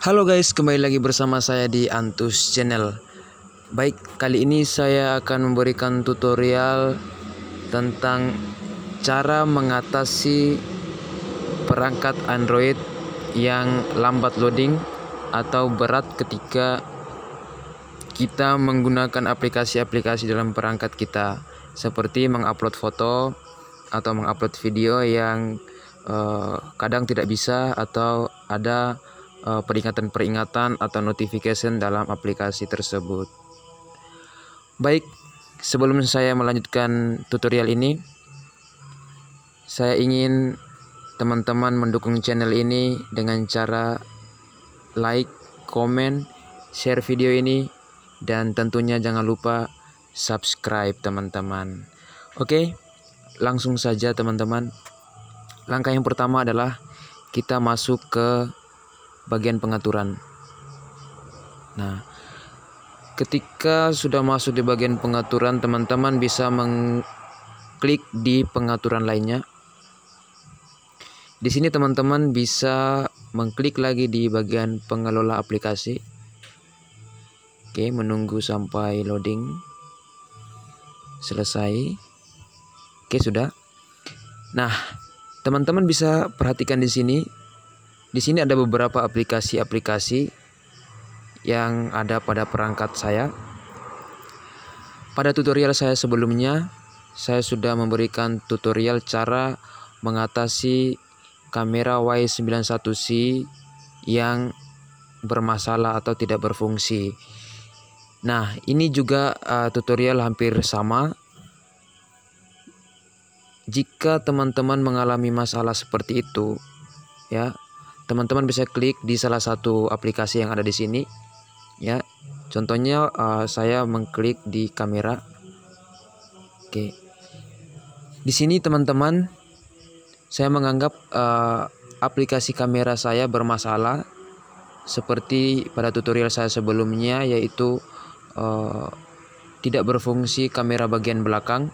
Halo guys, kembali lagi bersama saya di Anthus Channel. Baik, kali ini saya akan memberikan tutorial tentang cara mengatasi perangkat Android yang lambat loading atau berat ketika kita menggunakan aplikasi-aplikasi dalam perangkat kita, seperti mengupload foto atau mengupload video yang kadang tidak bisa atau ada peringatan-peringatan atau notification dalam aplikasi tersebut. Baik, sebelum saya melanjutkan tutorial ini, saya ingin teman-teman mendukung channel ini dengan cara like, comment, share video ini, dan tentunya jangan lupa subscribe teman-teman. Oke, langsung saja teman-teman. Langkah yang pertama adalah kita masuk ke bagian pengaturan. Nah, ketika sudah masuk di bagian pengaturan, teman-teman bisa mengklik di pengaturan lainnya. Di sini teman-teman bisa mengklik lagi di bagian pengelola aplikasi. Oke, menunggu sampai loading selesai. Oke, sudah. Nah, teman-teman bisa perhatikan di sini. Di sini ada beberapa aplikasi-aplikasi yang ada pada perangkat saya. Pada tutorial saya sebelumnya, saya sudah memberikan tutorial cara mengatasi kamera Y91C yang bermasalah atau tidak berfungsi. Nah, ini juga tutorial hampir sama. Jika teman-teman mengalami masalah seperti itu, ya, teman-teman bisa klik di salah satu aplikasi yang ada di sini, ya. Contohnya saya mengklik di kamera. Oke. Di sini teman-teman, saya menganggap aplikasi kamera saya bermasalah seperti pada tutorial saya sebelumnya, yaitu tidak berfungsi kamera bagian belakang.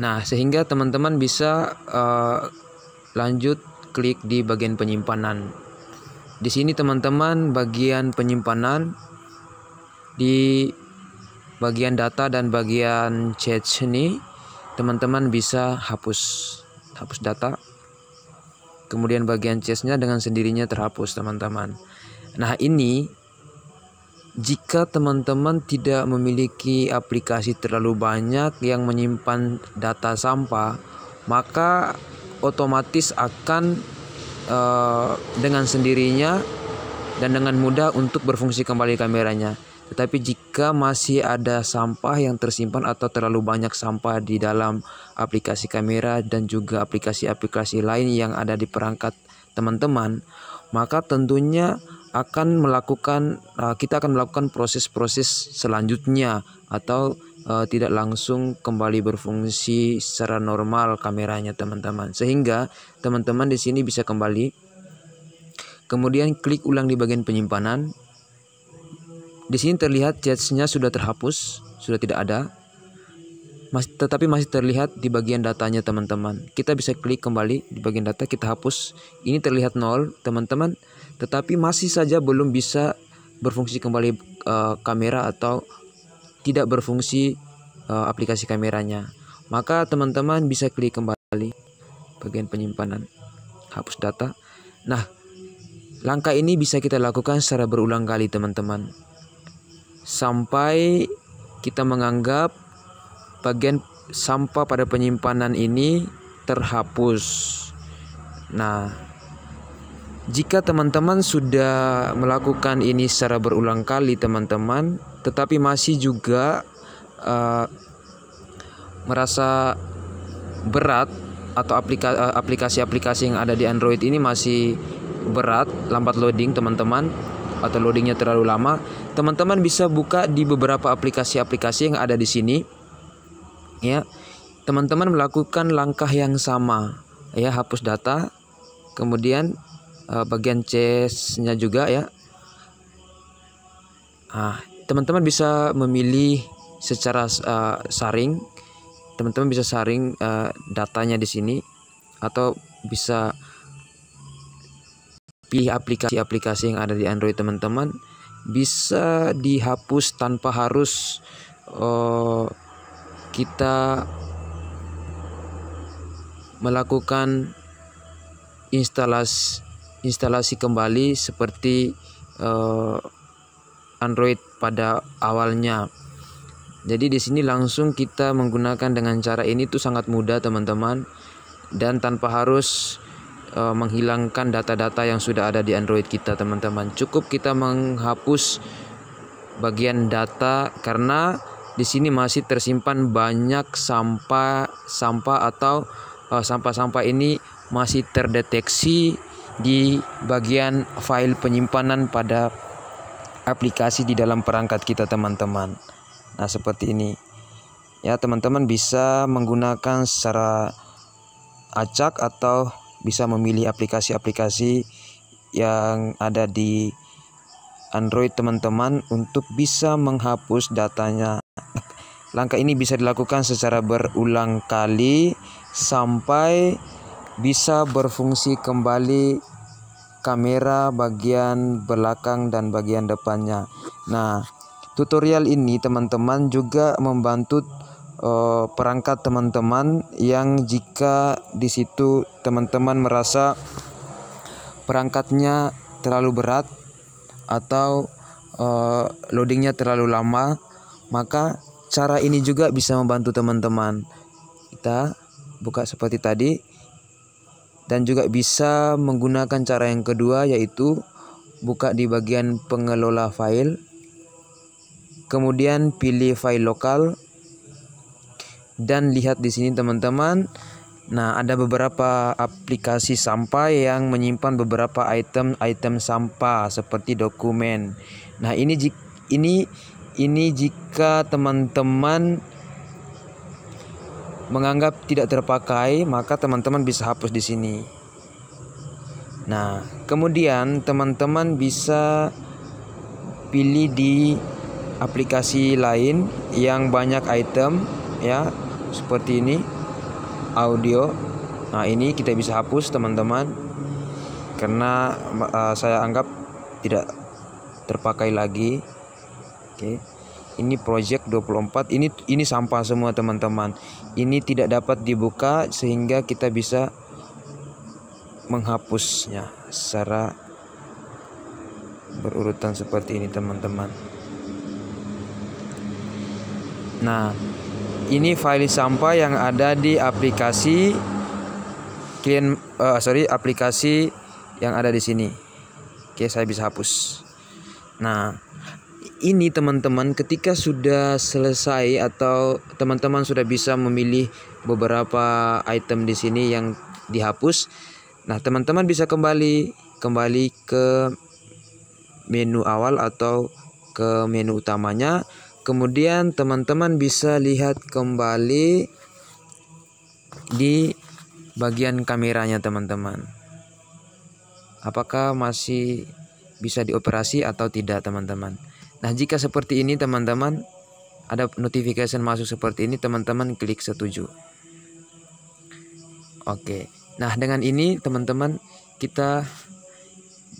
Nah, sehingga teman-teman bisa lanjut klik di bagian penyimpanan. Di sini teman-teman, bagian penyimpanan di bagian data dan bagian chat ini teman-teman bisa hapus data. Kemudian bagian chatnya dengan sendirinya terhapus teman-teman. Nah, ini jika teman-teman tidak memiliki aplikasi terlalu banyak yang menyimpan data sampah, maka otomatis akan dengan sendirinya dan dengan mudah untuk berfungsi kembali kameranya. Tetapi jika masih ada sampah yang tersimpan atau terlalu banyak sampah di dalam aplikasi kamera dan juga aplikasi-aplikasi lain yang ada di perangkat teman-teman, maka tentunya kita akan melakukan proses-proses selanjutnya atau tidak langsung kembali berfungsi secara normal kameranya teman-teman. Sehingga teman-teman di sini bisa kembali, kemudian klik ulang di bagian penyimpanan. Di sini terlihat chatnya sudah terhapus, sudah tidak ada. Tetapi masih terlihat di bagian datanya teman-teman. Kita bisa klik kembali di bagian data, kita hapus. Ini terlihat 0 teman-teman, tetapi masih saja belum bisa berfungsi kembali kamera atau tidak berfungsi aplikasi kameranya. Maka teman-teman bisa klik kembali bagian penyimpanan, hapus data. Nah, langkah ini bisa kita lakukan secara berulang kali teman-teman, sampai kita menganggap bagian sampah pada penyimpanan ini terhapus. Nah, jika teman-teman sudah melakukan ini secara berulang kali teman-teman, tetapi masih juga merasa berat atau aplikasi-aplikasi yang ada di Android ini masih berat, lambat loading teman-teman, atau loadingnya terlalu lama, teman-teman bisa buka di beberapa aplikasi-aplikasi yang ada di sini. Ya, teman-teman melakukan langkah yang sama, ya, hapus data, kemudian bagian chatnya juga, ya. Nah, teman-teman bisa memilih secara saring. Teman-teman bisa saring datanya di sini, atau bisa pilih aplikasi-aplikasi yang ada di Android teman-teman, bisa dihapus tanpa harus kita melakukan instalasi kembali seperti Android pada awalnya. Jadi di sini langsung kita menggunakan dengan cara ini tuh sangat mudah teman-teman, dan tanpa harus menghilangkan data-data yang sudah ada di Android kita teman-teman. Cukup kita menghapus bagian data karena di sini masih tersimpan banyak sampah-sampah ini masih terdeteksi di bagian file penyimpanan pada aplikasi di dalam perangkat kita teman-teman. Nah seperti ini ya teman-teman, bisa menggunakan secara acak atau bisa memilih aplikasi-aplikasi yang ada di Android teman-teman untuk bisa menghapus datanya. Langkah ini bisa dilakukan secara berulang kali sampai bisa berfungsi kembali kamera bagian belakang dan bagian depannya. Nah, tutorial ini teman-teman juga membantu perangkat teman-teman yang jika di situ teman-teman merasa perangkatnya terlalu berat atau loadingnya terlalu lama, maka cara ini juga bisa membantu teman-teman. Kita buka seperti tadi. Dan juga bisa menggunakan cara yang kedua, yaitu buka di bagian pengelola file, kemudian pilih file lokal, dan lihat di sini teman-teman. Nah, ada beberapa aplikasi sampah yang menyimpan beberapa item sampah seperti dokumen. Nah, ini jika teman-teman menganggap tidak terpakai, maka teman-teman bisa hapus di sini. Nah, kemudian teman-teman bisa pilih di aplikasi lain yang banyak item ya, seperti ini audio. Nah, ini kita bisa hapus teman-teman karena saya anggap tidak terpakai lagi. Oke. Ini project 24, ini sampah semua teman-teman. Ini tidak dapat dibuka sehingga kita bisa menghapusnya secara berurutan seperti ini teman-teman. Nah, ini file sampah yang ada di aplikasi yang ada di sini. Oke, saya bisa hapus. Nah, ini teman-teman ketika sudah selesai atau teman-teman sudah bisa memilih beberapa item di sini yang dihapus. Nah, teman-teman bisa kembali ke menu awal atau ke menu utamanya. Kemudian teman-teman bisa lihat kembali di bagian kameranya teman-teman. Apakah masih bisa dioperasi atau tidak teman-teman. Nah, jika seperti ini teman-teman, ada notification masuk seperti ini, teman-teman klik setuju. Oke. Nah, dengan ini teman-teman kita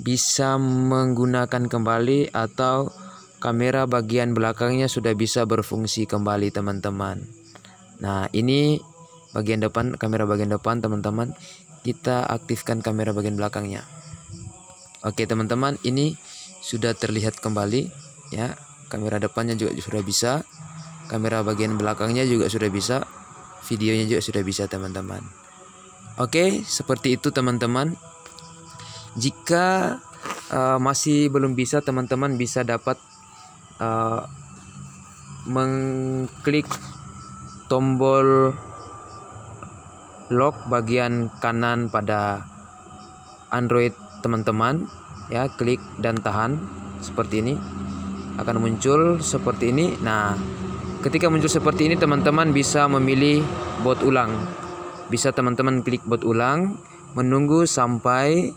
bisa menggunakan kembali atau kamera bagian belakangnya sudah bisa berfungsi kembali teman-teman. Nah, ini bagian depan, kamera bagian depan teman-teman. Kita aktifkan kamera bagian belakangnya. Oke teman-teman, ini sudah terlihat kembali. Ya, kamera depannya juga sudah bisa, kamera bagian belakangnya juga sudah bisa, videonya juga sudah bisa teman-teman. Oke, seperti itu teman-teman. Jika masih belum bisa, teman-teman bisa dapat mengklik tombol lock bagian kanan pada Android teman-teman. Ya, klik dan tahan seperti ini. Akan muncul seperti ini. Nah, ketika muncul seperti ini teman-teman bisa memilih buat ulang. Bisa teman-teman klik buat ulang, menunggu sampai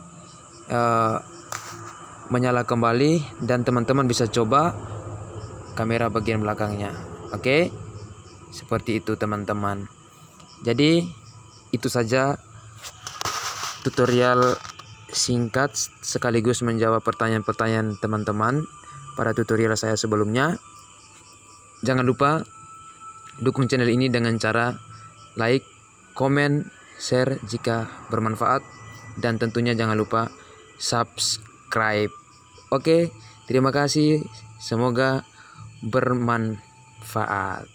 menyala kembali, dan teman-teman bisa coba kamera bagian belakangnya. Oke? Seperti itu teman-teman. Jadi itu saja tutorial singkat sekaligus menjawab pertanyaan-pertanyaan teman-teman pada tutorial saya sebelumnya. Jangan lupa dukung channel ini dengan cara like, komen, share jika bermanfaat, dan tentunya jangan lupa subscribe. Oke, terima kasih. Semoga bermanfaat.